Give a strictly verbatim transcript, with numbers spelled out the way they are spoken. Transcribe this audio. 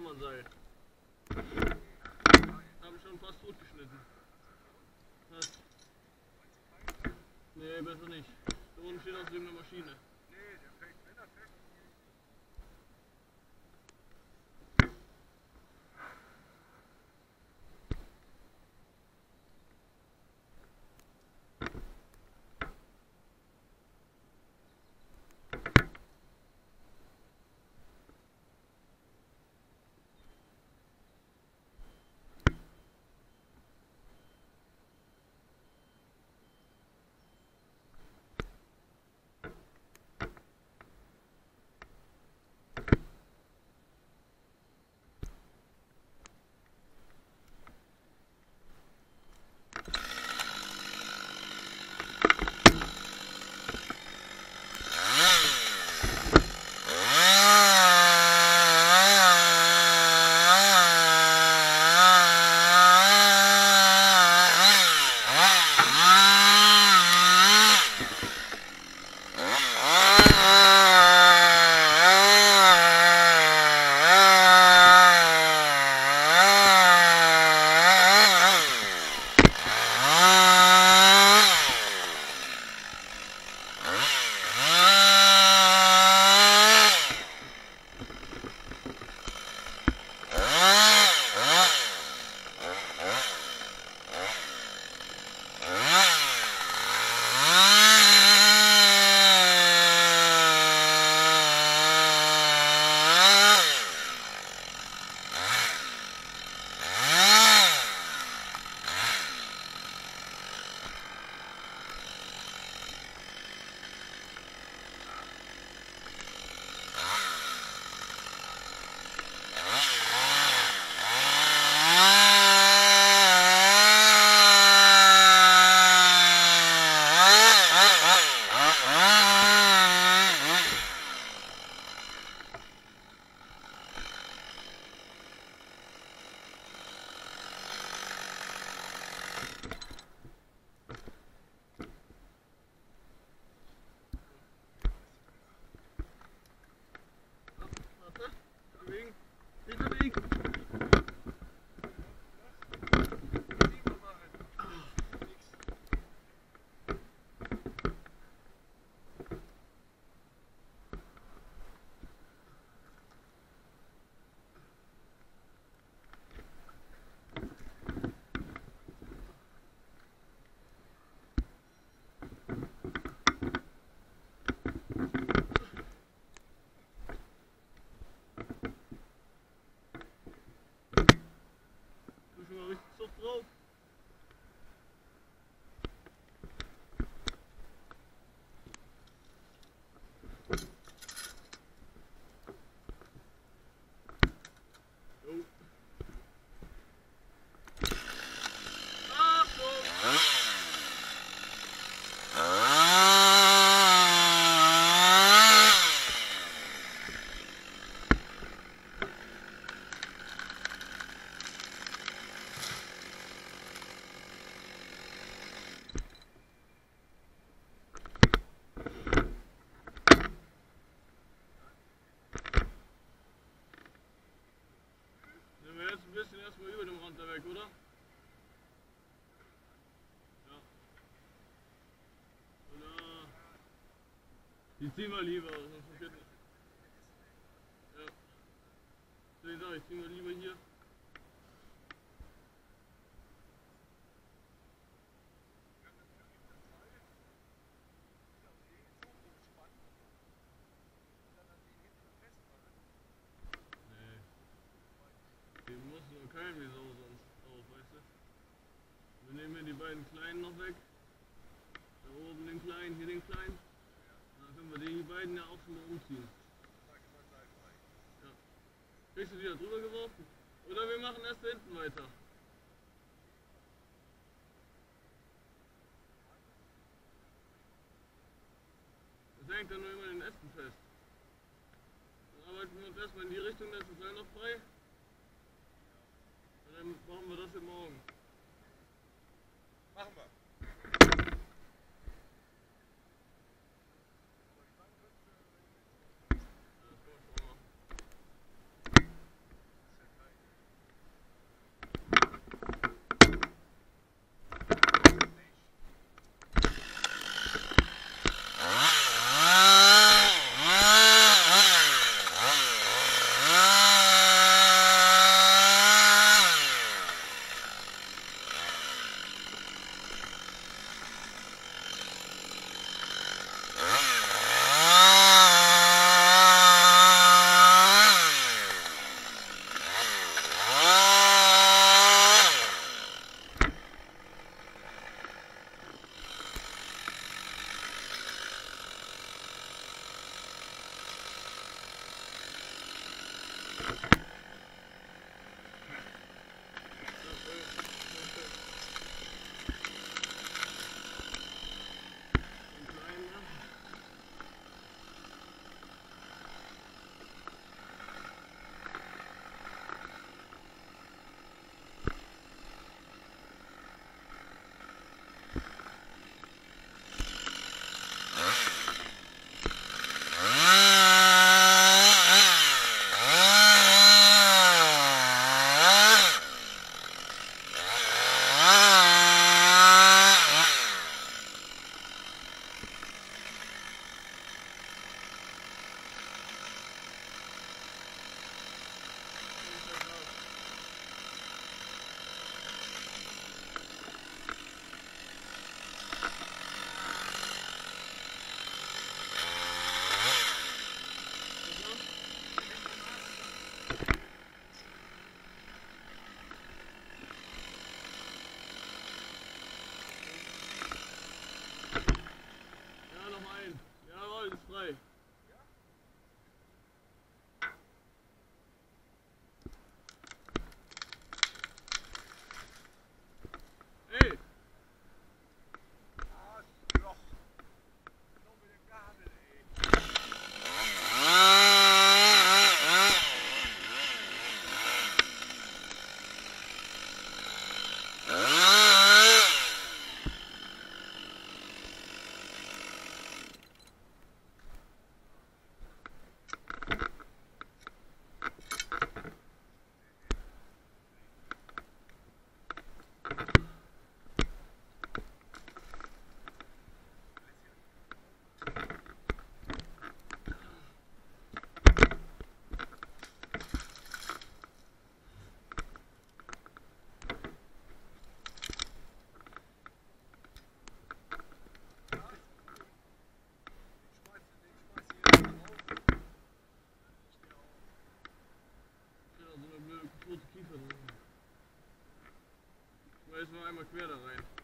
brauchen wir ein Seil. Habe ich schon fast totgeschnitten. Fast. Nee, besser nicht. Da unten steht außerdem eine Maschine. Nee, der fängt, wenn er fängt. Die ziehen wir lieber, sonst vergeht nicht. Ja. Deswegen sag ich, ziehen wir lieber hier. Nee. Die muss nur kein wie so sonst auf, weißt du? Wir nehmen hier die beiden kleinen noch weg. Da oben den kleinen, hier den kleinen. Können wir die beiden ja auch schon mal umziehen. Ja. Kriegst du die da drüber geworfen? Oder wir machen erst da hinten weiter. Das hängt dann nur immer in den Ästen fest. Dann arbeiten wir uns erstmal in die Richtung, da ist das Seil noch frei. Und dann machen wir das hier morgen. Machen wir. Jetzt mal einmal quer da rein.